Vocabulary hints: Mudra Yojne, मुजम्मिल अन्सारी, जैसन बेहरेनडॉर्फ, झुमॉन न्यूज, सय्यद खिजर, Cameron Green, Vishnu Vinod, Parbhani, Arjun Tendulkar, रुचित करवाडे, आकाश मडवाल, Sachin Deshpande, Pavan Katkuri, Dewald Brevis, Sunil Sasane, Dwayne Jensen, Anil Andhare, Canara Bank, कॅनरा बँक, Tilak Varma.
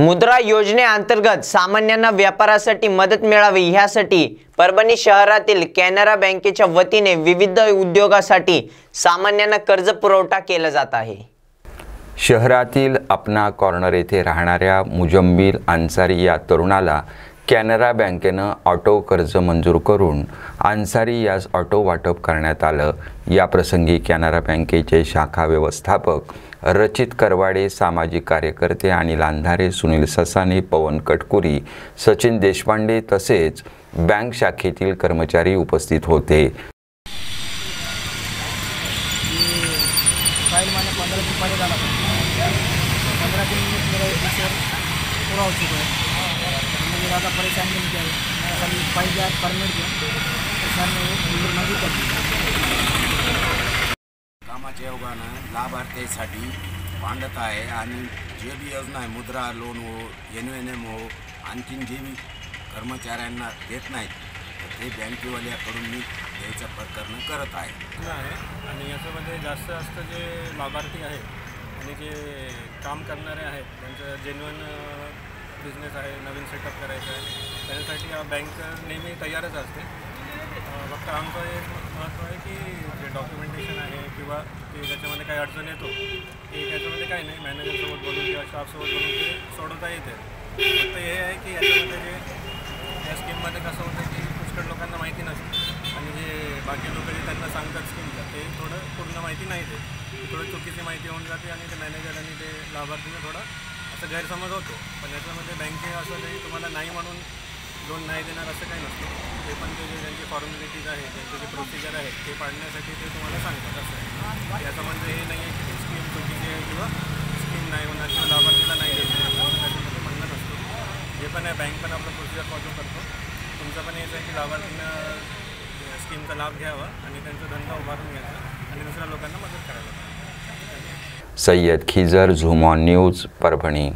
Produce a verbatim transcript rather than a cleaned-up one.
मुद्रा योजने अंतर्गत सामान्यांना व्यापारासाठी मदत मिळावी यासाठी परभणी शहरातील कॅनरा बँकेच्या वतीने विविध उद्योगासाठी सामान्यांना कर्ज पुरवठा केला जात आहे। शहरातील अपना कॉर्नर येथे राहणाऱ्या मुजम्मिल अन्सारी या तरुणाला कॅनरा बँकेने ऑटो कर्ज मंजूर करून अन्सारी यास ऑटो वाटप करण्यात आलं। या प्रसंगी कॅनरा बँकेचे शाखा व्यवस्थापक रुचित करवाडे, सामाजिक कार्यकर्ते अनिल अंधारे, सुनील ससाने, पवन कटकुरी, सचिन देशपांडे तसेच बँक शाखेतील कर्मचारी उपस्थित होते। कामाचे योजना लाभार्थ्यासाठी मांडत आहे आणि जे भी योजना आहे मुद्रा लोन हो एन एन एम हो आणखीन जे भी कर्मचाऱ्यांना देत नाहीत ते बँकेवाल्याकडून मी द्यायचा प्रकरण करत आहे आणि याच्यामध्ये जास्त जास्त जे लाभार्थी आहेत आणि जे काम करणारे आहेत त्यांचं जेन्युइन बिझनेस आहे, नवीन सेटअप करायचं आहे त्यासाठी हा बँक नेहमी तयारच असते। फक्त आमचं एक महत्त्व आहे की जे डॉक्युमेंटेशन आहे किंवा ते त्याच्यामध्ये काही अडचण येतो ते त्याच्यामध्ये काही नाही मॅनेजरसोबत बोलून किंवा स्टाफसोबत बोलून ते सोडवता येते। फक्त हे आहे की याच्यामध्ये जे या स्कीममध्ये कसं होतं की पुष्कळ लोकांना माहिती नसते आणि जे बाकी लोक जे त्यांना सांगतात स्कीमचं ते थोडं पूर्ण माहिती नाही देत, थोडी चुकीची माहिती होऊन जाते आणि ते मॅनेजर आणि ते लाभार्थींना थोडा असं गैरसमज होतो। पण याच्यामध्ये बँके असं नाही तुम्हाला नाही म्हणून लोन नाही देणार असं काही नसतं, ते पण जे त्यांची फॉर्मॅलिटीज आहे त्यांचे जे प्रोसिजर आहे ते पाडण्यासाठी ते तुम्हाला सांगतात। असं याचं म्हणजे हे नाही आहे की स्कीम चुकीची आहे किंवा स्कीम नाही होणार किंवा लाभार्थीला नाही द्यायची म्हणत असतो। हे पण आहे बँक पण आपलं प्रोसिजर फॉलो करतो। तुमचं पण हेच आहे की लाभार्थींना स्कीमचा लाभ घ्यावा आणि त्यांचा धंदा उभारून घ्यायचा आणि दुसऱ्या लोकांना मदत करायला। सय्यद खिजर, झुमॉन न्यूज, परभणी।